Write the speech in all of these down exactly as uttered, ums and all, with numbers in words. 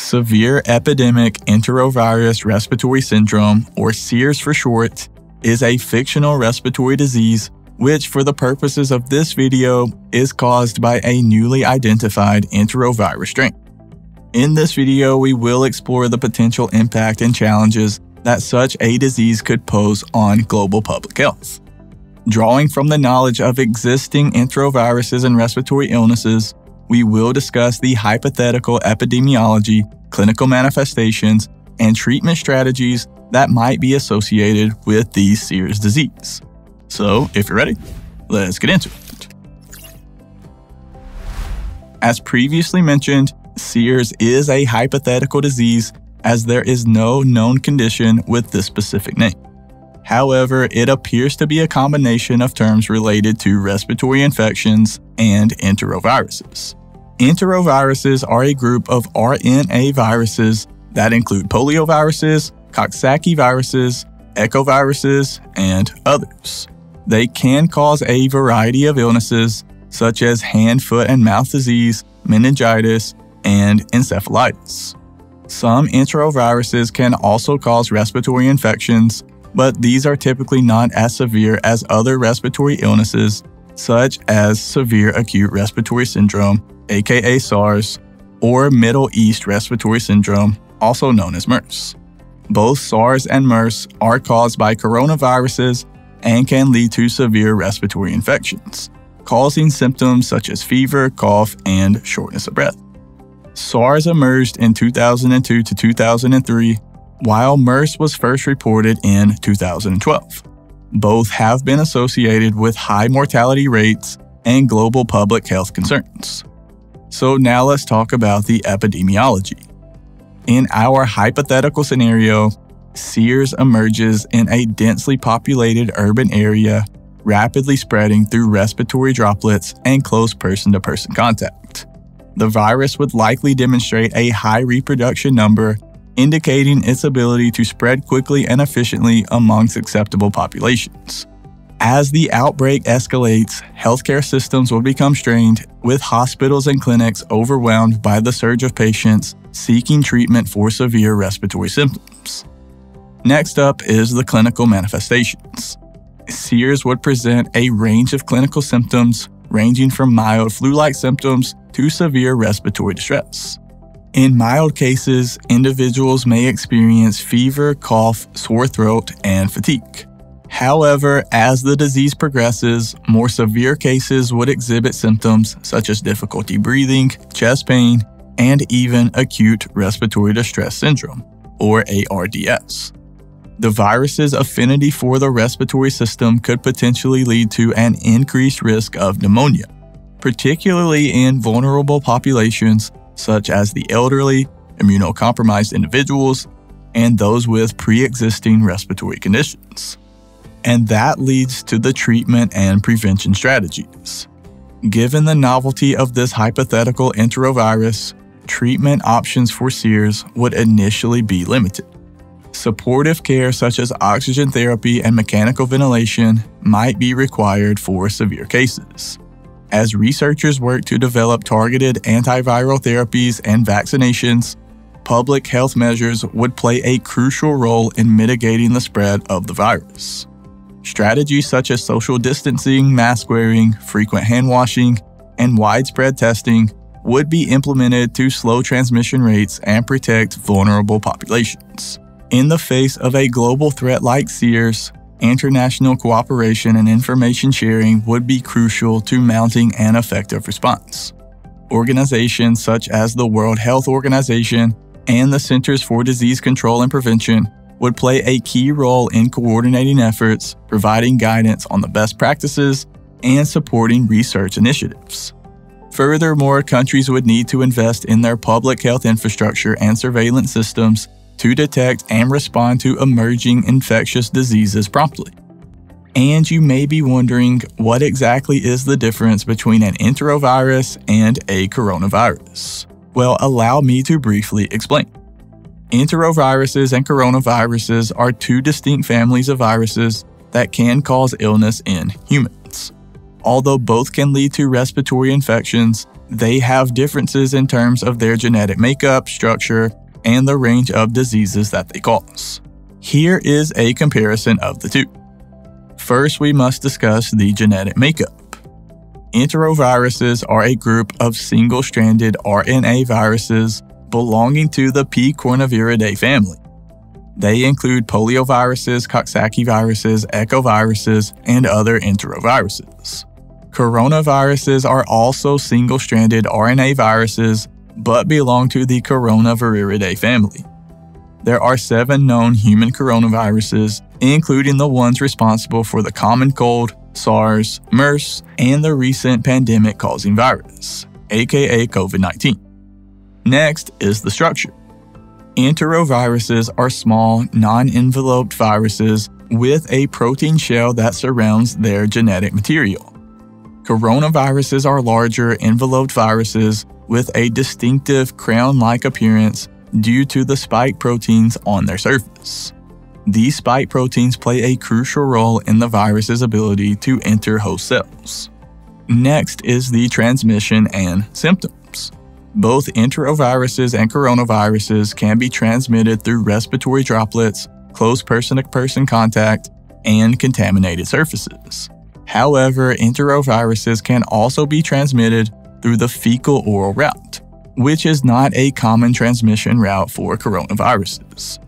Severe Epidemic Enterovirus Respiratory Syndrome, or SEERS for short, is a fictional respiratory disease which, for the purposes of this video, is caused by a newly identified enterovirus strain. In this video, we will explore the potential impact and challenges that such a disease could pose on global public health. Drawing from the knowledge of existing enteroviruses and respiratory illnesses, we will discuss the hypothetical epidemiology, clinical manifestations, and treatment strategies that might be associated with the SEERS disease. So, if you're ready, let's get into it. As previously mentioned, SEERS is a hypothetical disease as there is no known condition with this specific name. However, it appears to be a combination of terms related to respiratory infections and enteroviruses. Enteroviruses are a group of R N A viruses that include polioviruses, Coxsackieviruses, echoviruses, and others. They can cause a variety of illnesses such as hand, foot, and mouth disease, meningitis, and encephalitis. Some enteroviruses can also cause respiratory infections, but these are typically not as severe as other respiratory illnesses such as Severe Acute Respiratory Syndrome, aka SARS, or Middle East Respiratory Syndrome, also known as MERS. Both SARS and MERS are caused by coronaviruses and can lead to severe respiratory infections, causing symptoms such as fever, cough, and shortness of breath. SARS emerged in two thousand two to two thousand three, while MERS was first reported in two thousand twelve. Both have been associated with high mortality rates and global public health concerns. So now let's talk about the epidemiology. In our hypothetical scenario, SEERS emerges in a densely populated urban area, rapidly spreading through respiratory droplets and close person-to-person contact. The virus would likely demonstrate a high reproduction number, indicating its ability to spread quickly and efficiently amongst susceptible populations. As the outbreak escalates, healthcare systems will become strained, with hospitals and clinics overwhelmed by the surge of patients seeking treatment for severe respiratory symptoms. Next up is the clinical manifestations. SEERS would present a range of clinical symptoms, ranging from mild flu-like symptoms to severe respiratory distress. In mild cases, individuals may experience fever, cough, sore throat, and fatigue. However, as the disease progresses, more severe cases would exhibit symptoms such as difficulty breathing, chest pain, and even acute respiratory distress syndrome, or A R D S. The virus's affinity for the respiratory system could potentially lead to an increased risk of pneumonia, particularly in vulnerable populations such as the elderly, immunocompromised individuals, and those with pre-existing respiratory conditions. And that leads to the treatment and prevention strategies. Given the novelty of this hypothetical enterovirus, treatment options for SEERS would initially be limited. Supportive care such as oxygen therapy and mechanical ventilation might be required for severe cases. As researchers work to develop targeted antiviral therapies and vaccinations, public health measures would play a crucial role in mitigating the spread of the virus. Strategies such as social distancing, mask wearing, frequent hand washing, and widespread testing would be implemented to slow transmission rates and protect vulnerable populations. In the face of a global threat like SEERS, international cooperation and information sharing would be crucial to mounting an effective response. Organizations such as the World Health Organization and the Centers for Disease Control and Prevention would play a key role in coordinating efforts, providing guidance on the best practices, and supporting research initiatives. Furthermore, countries would need to invest in their public health infrastructure and surveillance systems to detect and respond to emerging infectious diseases promptly. And you may be wondering, what exactly is the difference between an enterovirus and a coronavirus? Well, allow me to briefly explain. Enteroviruses and coronaviruses are two distinct families of viruses that can cause illness in humans. Although both can lead to respiratory infections, They have differences in terms of their genetic makeup, structure, and the range of diseases that they cause. Here is a comparison of the two. First, we must discuss the genetic makeup. Enteroviruses are a group of single-stranded R N A viruses belonging to the Picornaviridae family. They include polioviruses, Coxsackieviruses, echoviruses, and other enteroviruses. Coronaviruses are also single-stranded R N A viruses but belong to the Coronaviridae family. There are seven known human coronaviruses, including the ones responsible for the common cold, SARS, MERS, and the recent pandemic-causing virus, aka COVID nineteen. Next is the structure. Enteroviruses are small, non-enveloped viruses with a protein shell that surrounds their genetic material. Coronaviruses are larger, enveloped viruses with a distinctive crown-like appearance due to the spike proteins on their surface. These spike proteins play a crucial role in the virus's ability to enter host cells. Next is the transmission and symptoms. Both enteroviruses and coronaviruses can be transmitted through respiratory droplets, close person-to-person contact, and contaminated surfaces. However, enteroviruses can also be transmitted through the fecal-oral route, which is not a common transmission route for coronaviruses.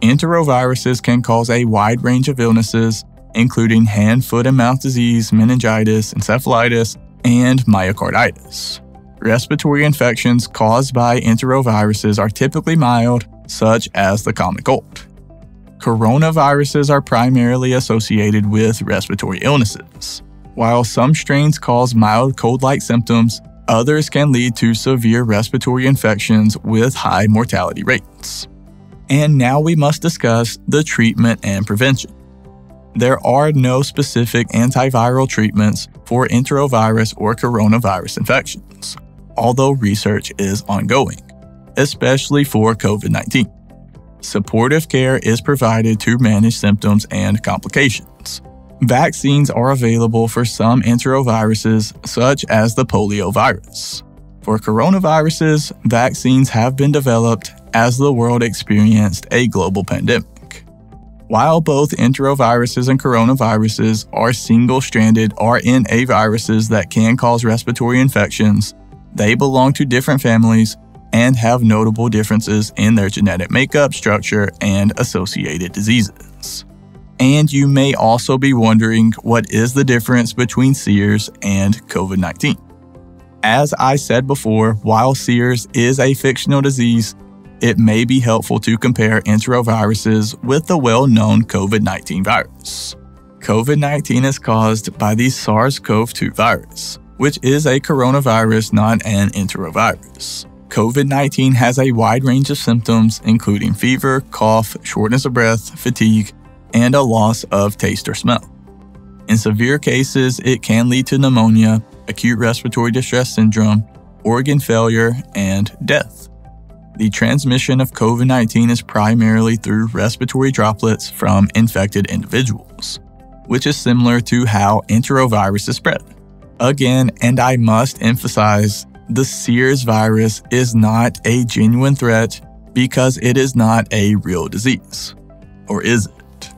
Enteroviruses can cause a wide range of illnesses, including hand, foot, and mouth disease, meningitis, encephalitis, and myocarditis. Respiratory infections caused by enteroviruses are typically mild, such as the common cold. Coronaviruses are primarily associated with respiratory illnesses. While some strains cause mild cold-like symptoms, others can lead to severe respiratory infections with high mortality rates. And now we must discuss the treatment and prevention. There are no specific antiviral treatments for enterovirus or coronavirus infections, although research is ongoing, especially for COVID nineteen. Supportive care is provided to manage symptoms and complications. Vaccines are available for some enteroviruses, such as the poliovirus. For coronaviruses, vaccines have been developed as the world experienced a global pandemic. While both enteroviruses and coronaviruses are single-stranded R N A viruses that can cause respiratory infections, they belong to different families and have notable differences in their genetic makeup, structure, and associated diseases. And you may also be wondering, what is the difference between SEERS and COVID nineteen? As I said before, while SEERS is a fictional disease, it may be helpful to compare enteroviruses with the well-known COVID nineteen virus. COVID nineteen is caused by the SARS CoV two virus, which is a coronavirus, not an enterovirus. COVID nineteen has a wide range of symptoms, including fever, cough, shortness of breath, fatigue, and a loss of taste or smell. In severe cases, it can lead to pneumonia, acute respiratory distress syndrome, organ failure, and death. The transmission of COVID nineteen is primarily through respiratory droplets from infected individuals, which is similar to how enteroviruses spread. Again, and I must emphasize, the SEERS virus is not a genuine threat because it is not a real disease. Or is it?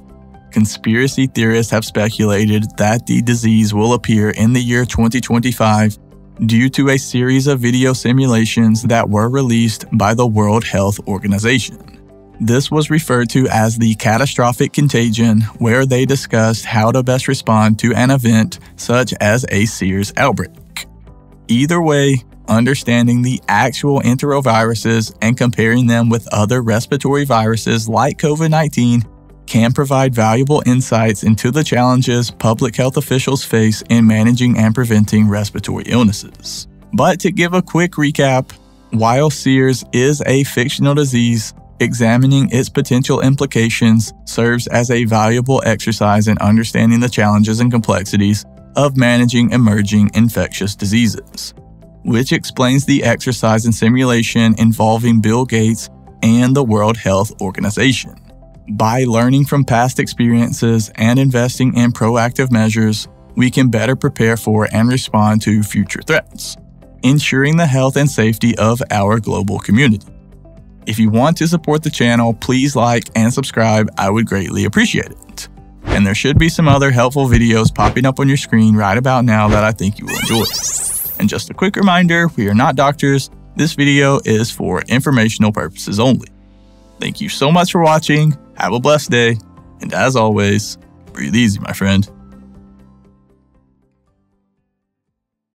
Conspiracy theorists have speculated that the disease will appear in the year twenty twenty-five due to a series of video simulations that were released by the World Health Organization. This was referred to as the catastrophic contagion, where they discussed how to best respond to an event such as a SEERS outbreak. Either way, understanding the actual enteroviruses and comparing them with other respiratory viruses like COVID nineteen can provide valuable insights into the challenges public health officials face in managing and preventing respiratory illnesses. But to give a quick recap, while SEERS is a fictional disease, examining its potential implications serves as a valuable exercise in understanding the challenges and complexities of managing emerging infectious diseases, which explains the exercise and simulation involving Bill Gates and the World Health Organization. By learning from past experiences and investing in proactive measures, we can better prepare for and respond to future threats, ensuring the health and safety of our global community. If you want to support the channel, please like and subscribe. I would greatly appreciate it. And there should be some other helpful videos popping up on your screen right about now that I think you will enjoy. And just a quick reminder, we are not doctors. This video is for informational purposes only. Thank you so much for watching. Have a blessed day. And as always, breathe easy, my friend.